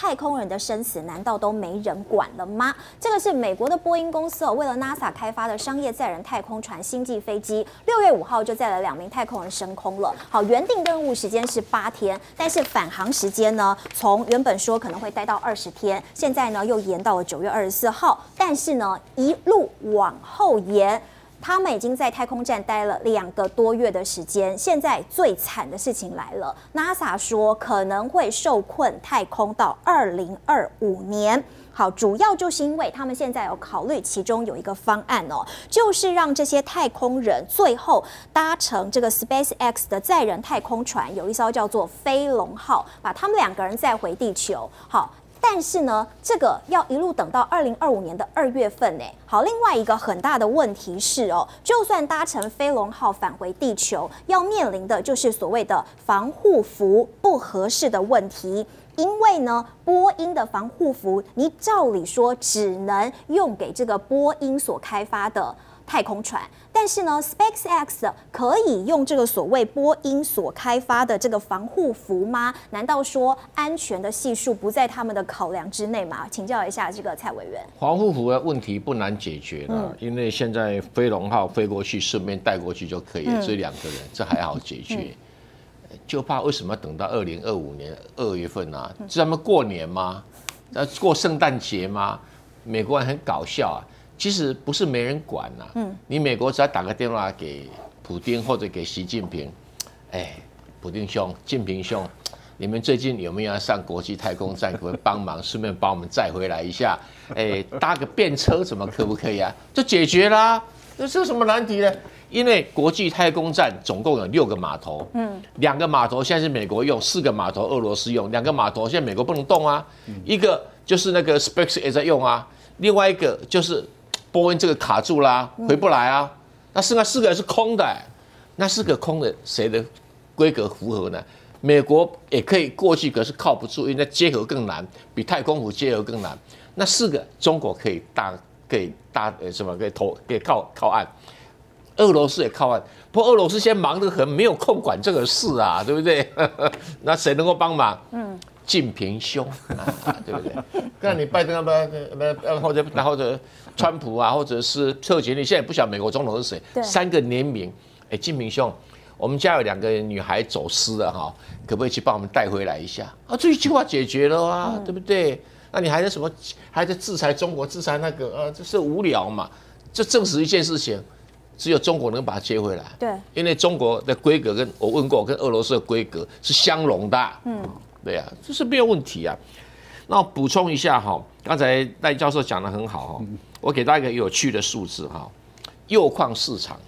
太空人的生死难道都没人管了吗？这个是美国的波音公司哦，为了 NASA 开发的商业载人太空船星际飞机，6月5号就载了2名太空人升空了。好，原定任务时间是8天，但是返航时间呢，从原本说可能会待到20天，现在呢又延到了9月24号，但是呢一路往后延。 他们已经在太空站待了2个多月的时间，现在最惨的事情来了。NASA 说可能会受困太空到2025年。好，主要就是因为他们现在有考虑，其中有一个方案哦，就是让这些太空人最后搭乘这个 SpaceX 的载人太空船，有一艘叫做飞龙号，把他们2个人载回地球。好。 但是呢，这个要一路等到2025年的2月份呢。好，另外一个很大的问题是哦，就算搭乘飞龙号返回地球，要面临的就是所谓的防护服不合适的问题。 因为呢，波音的防护服，你照理说只能用给这个波音所开发的太空船，但是呢 ，SpaceX 可以用这个所谓波音所开发的这个防护服吗？难道说安全的系数不在他们的考量之内吗？请教一下这个蔡委员。防护服的问题不难解决啦，因为现在飞龙号飞过去，顺便带过去就可以了，所以2个人这还好解决。就怕为什么等到2025年2月份啊？是他们过年吗？过圣诞节吗？美国人很搞笑啊！其实不是没人管呐、啊。你美国只要打个电话给普丁或者给习近平，哎，普丁兄、近平兄，你们最近有没有要上国际太空站？可不可以帮忙，顺便帮我们载回来一下？哎，搭个便车怎么可不可以啊？就解决啦、啊，这是什么难题呢？ 因为国际太空站总共有6个码头，2个码头现在是美国用，4个码头俄罗斯用，2个码头现在美国不能动啊，一个就是那个 SpaceX 也在用啊，另外一个就是波音这个卡住啦、啊，回不来啊，那剩下4个是空的、欸，那4个空的谁的规格符合呢？美国也可以过去，可是靠不住，因为结合更难，比太空服结合更难。那4个中国可以靠岸。 俄罗斯也靠岸，不过俄罗斯现在忙得很，没有空管这个事啊，对不对？那谁能够帮忙？近平兄、啊，对不对？那你拜登要不要，或者川普啊，或者是特杰利，现在也不晓得美国总统是谁，3个联名，哎，近平兄，我们家有2个女孩走失了哈，可不可以去帮我们带回来一下？啊，这一句话解决了啊，对不对？那你还在什么？还在制裁中国，制裁那个，这是无聊嘛？这证实一件事情。 只有中国能把它接回来，对，因为中国的规格跟我问过，跟俄罗斯的规格是相容的，对啊，这是没有问题啊。那我补充一下哈，刚才赖教授讲得很好哈，我给大家一个有趣的数字哈，铀矿市场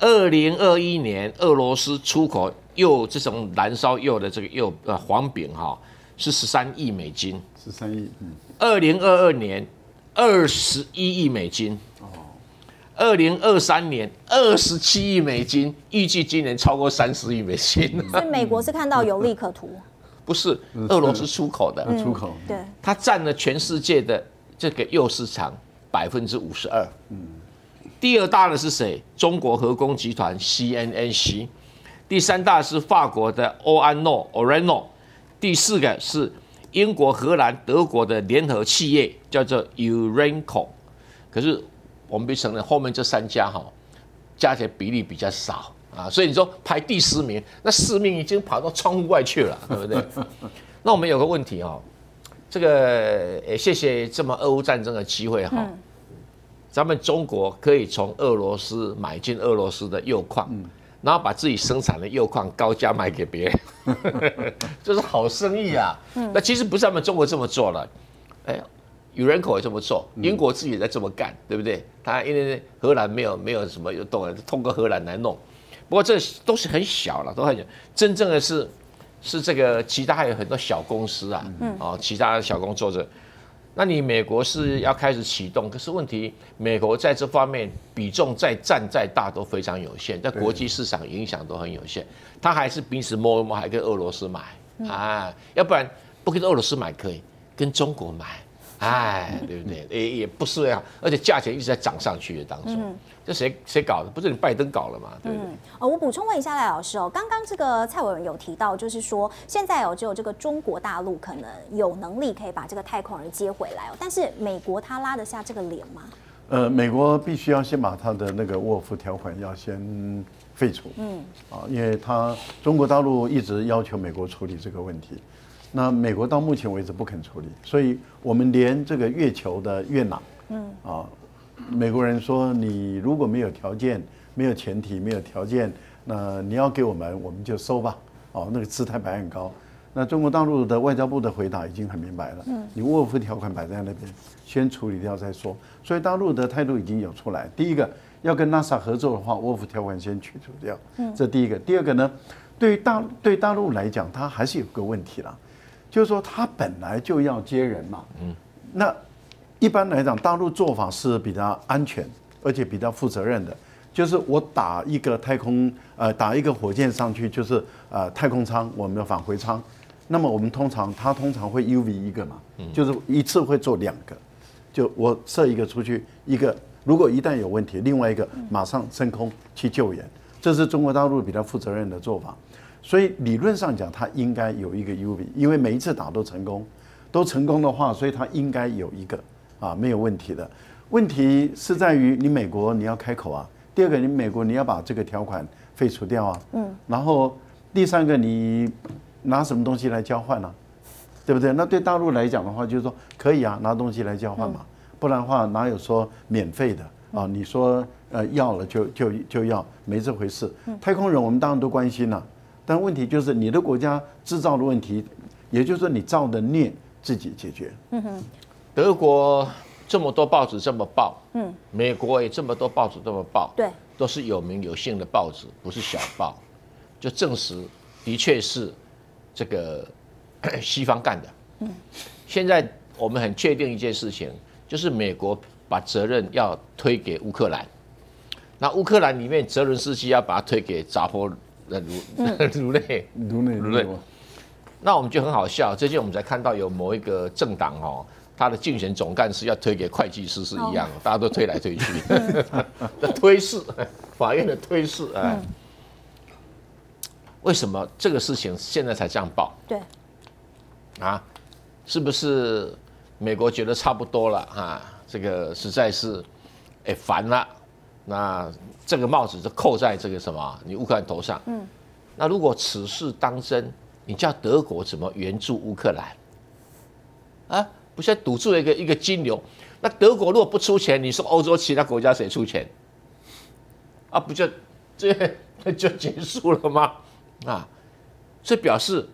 ，2021年俄罗斯出口铀这种燃烧铀的这个铀黄饼哈是13亿美金，13亿，2022年21亿美金。 2023年27亿美金，预计今年超过30亿美金。所以美国是看到有利可图，不是俄罗斯出口的，出口对，它占了全世界的这个铀市场52%。第2大的是谁？中国核工集团 CNNC， 第3大是法国的Orano， 第4个是英国、荷兰、德国的联合企业叫做 Urenco， 可是。 我们必须承认，后面这3家哈，加起来比例比较少啊，所以你说排第10名，那4名已经跑到窗户外去了，对不对？那我们有个问题哦，这个也谢谢这么俄乌战争的机会哈，咱们中国可以从俄罗斯买进俄罗斯的铀矿，然后把自己生产的铀矿高价卖给别人，这是好生意啊。那其实不是咱们中国这么做了，哎。 Urenco也这么做，英国自己也在这么干，对不对？他因为荷兰没有什么有动能，通过荷兰来弄。不过这都是很小了，都很小。真正的是这个，其他还有很多小公司啊，其他的小公司做着。那你美国是要开始启动，可是问题，美国在这方面比重再占再大都非常有限，在国际市场影响都很有限。他还是平时摸一摸，还跟俄罗斯买啊，要不然不跟俄罗斯买可以，跟中国买。哎，对不对？也不是呀，而且价钱一直在涨上去的当中。这谁搞的？不是你拜登搞了嘛？对不对？我补充问一下赖老师哦，刚刚这个蔡委员有提到，就是说现在只有这个中国大陆可能有能力可以把这个太空人接回来哦，但是美国他拉得下这个脸吗？美国必须要先把他的那个沃尔夫条款要先废除，因为他中国大陆一直要求美国处理这个问题。 那美国到目前为止不肯处理，所以我们连这个月球的月壤，美国人说你如果没有条件、没有前提、没有条件，那你要给我们，我们就收吧。那个姿态摆很高。那中国大陆的外交部的回答已经很明白了，你沃尔夫条款摆在那边，先处理掉再说。所以大陆的态度已经有出来。第一个要跟 NASA 合作的话，沃尔夫条款先去除掉，这第一个。第二个呢，对大陆来讲，它还是有个问题啦。 就是说，他本来就要接人嘛，那一般来讲，大陆做法是比较安全，而且比较负责任的。就是我打一个火箭上去，就是太空舱，我们的返回舱。那么我们他通常会 UV 一个嘛，就是一次会做两个，就我射一个出去，一个如果一旦有问题，另外一个马上升空去救援。这是中国大陆比较负责任的做法。 所以理论上讲，它应该有一个 UV， 因为每一次打都成功的话，所以它应该有一个没有问题的。问题是在于你美国你要开口啊，第二个你美国你要把这个条款废除掉啊，然后第三个你拿什么东西来交换啊，对不对？那对大陆来讲的话，就是说可以啊，拿东西来交换嘛，不然的话哪有说免费的？ 你说要了就要，没这回事。太空人我们当然都关心了。 但问题就是你的国家制造的问题，也就是说你造的孽自己解决。德国这么多报纸这么报，美国也这么多报纸这么报，对，都是有名有姓的报纸，不是小报，就证实的确是这个西方干的。现在我们很确定一件事情，就是美国把责任要推给乌克兰，那乌克兰里面泽伦斯基要把它推给扎波。 如内，那我们就很好笑。最近我们才看到有某一个政党哦，他的竞选总干事要推给会计师是一样，大家都推来推去，推事，法院的推事啊。为什么这个事情现在才这样报？对，啊，是不是美国觉得差不多了啊？这个实在是，哎，烦了。 那这个帽子就扣在这个什么你乌克兰头上。那如果此事当真，你叫德国怎么援助乌克兰？啊，不是堵住一个金流？那德国如果不出钱，你说欧洲其他国家谁出钱？啊，不就这就结束了吗？啊，这表示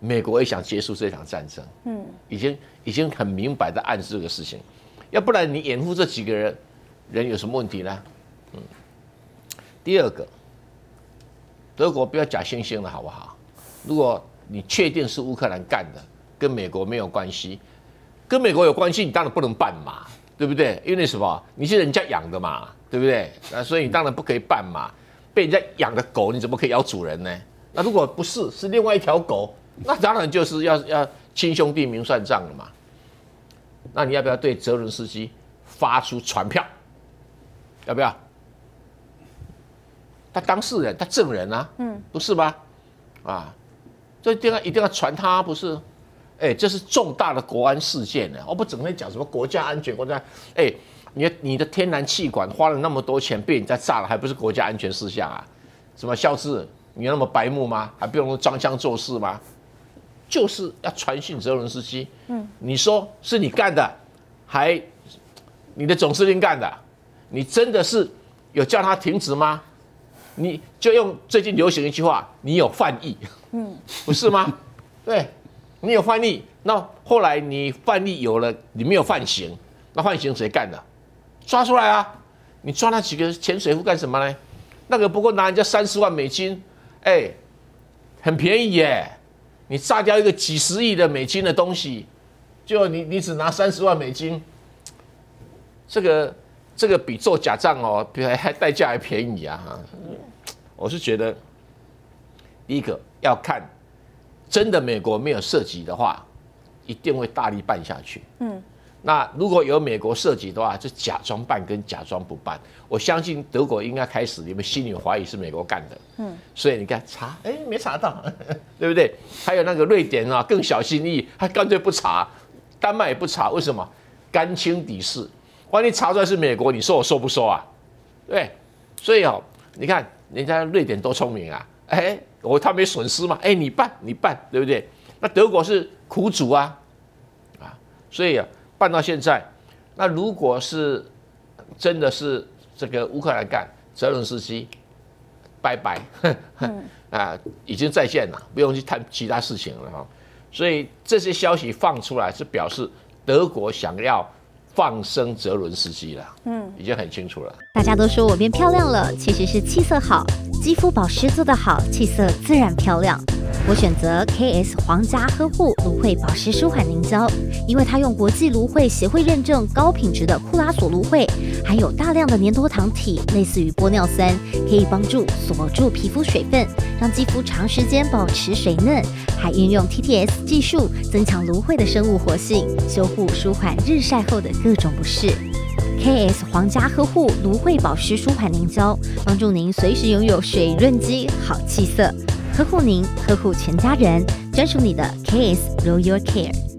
美国也想结束这场战争。已经很明白的暗示这个事情，要不然你掩护这几个人有什么问题呢？ 第二个，德国不要假惺惺了，好不好？如果你确定是乌克兰干的，跟美国没有关系，跟美国有关系，你当然不能办嘛，对不对？因为什么？你是人家养的嘛，对不对？那所以你当然不可以办嘛。被人家养的狗，你怎么可以咬主人呢？那如果不是，是另外一条狗，那当然就是要亲兄弟明算账了嘛。那你要不要对泽伦斯基发出传票？要不要？ 他当事人，他证人啊，不是吧？啊，这一定要传他，不是？哎，这是重大的国安事件呢、啊，我不整天讲什么国家安全，国家哎，你的天然气管花了那么多钱被人家炸了，还不是国家安全事项啊？什么肖志，你那么白目吗？还不用装腔作势吗？就是要传讯泽伦斯基，你说是你干的，还你的总司令干的，你真的是有叫他停职吗？ 你就用最近流行一句话，你有犯意，不是吗？对，你有犯意，那后来你犯意有了，你没有犯行，那犯行谁干的？抓出来啊！你抓那几个潜水夫干什么呢？那个不过拿人家30万美金，哎，很便宜耶！你炸掉一个几十亿的美金的东西，就你只拿30万美金，这个比做假账哦，比还代价还便宜啊！我是觉得，第一个要看真的美国没有涉及的话，一定会大力办下去。那如果有美国涉及的话，就假装办跟假装不办。我相信德国应该开始，你们心里怀疑是美国干的。嗯，所以你看查，哎，没查到，对不对？还有那个瑞典啊，更小心翼翼，他干脆不查，丹麦也不查，为什么？干清底事。万一查出来是美国，你说我收不收啊？对，所以哦，你看人家瑞典多聪明啊，哎，他没损失嘛，哎，你办，对不对？那德国是苦主啊，所以啊，办到现在，那如果是真的是这个乌克兰干，泽连斯基拜拜啊，已经在线了，不用去谈其他事情了哈。所以这些消息放出来是表示德国想要放生泽伦斯基了，已经很清楚了。大家都说我变漂亮了，其实是气色好，肌肤保湿做得好，气色自然漂亮。我选择 KS 皇家呵护芦荟保湿舒缓凝胶，因为它用国际芦荟协会认证高品质的库拉索芦荟，含有大量的粘多糖体，类似于玻尿酸，可以帮助锁住皮肤水分，让肌肤长时间保持水嫩，还运用 TTS 技术增强芦荟的生物活性，修护舒缓日晒后的各种不适。 KS 皇家呵护芦荟保湿舒缓凝胶，帮助您随时拥有水润肌、好气色，呵护您，呵护全家人，专属你的 KS Royal Care。